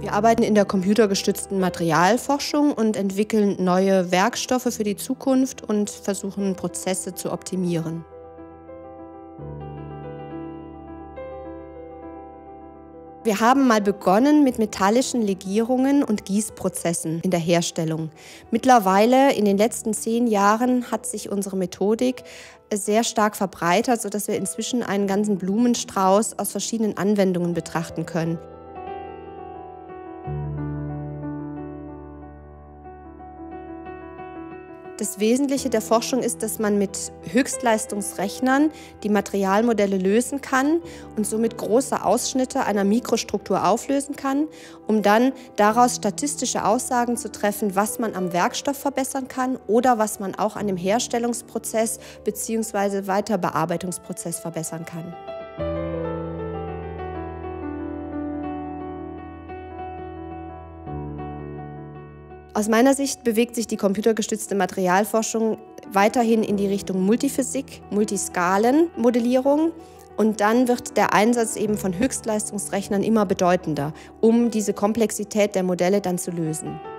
Wir arbeiten in der computergestützten Materialforschung und entwickeln neue Werkstoffe für die Zukunft und versuchen, Prozesse zu optimieren. Wir haben mal begonnen mit metallischen Legierungen und Gießprozessen in der Herstellung. Mittlerweile, in den letzten 10 Jahren, hat sich unsere Methodik sehr stark verbreitert, sodass wir inzwischen einen ganzen Blumenstrauß aus verschiedenen Anwendungen betrachten können. Das Wesentliche der Forschung ist, dass man mit Höchstleistungsrechnern die Materialmodelle lösen kann und somit große Ausschnitte einer Mikrostruktur auflösen kann, um dann daraus statistische Aussagen zu treffen, was man am Werkstoff verbessern kann oder was man auch an dem Herstellungsprozess bzw. Weiterbearbeitungsprozess verbessern kann. Aus meiner Sicht bewegt sich die computergestützte Materialforschung weiterhin in die Richtung Multiphysik, Multiskalenmodellierung, und dann wird der Einsatz eben von Höchstleistungsrechnern immer bedeutender, um diese Komplexität der Modelle dann zu lösen.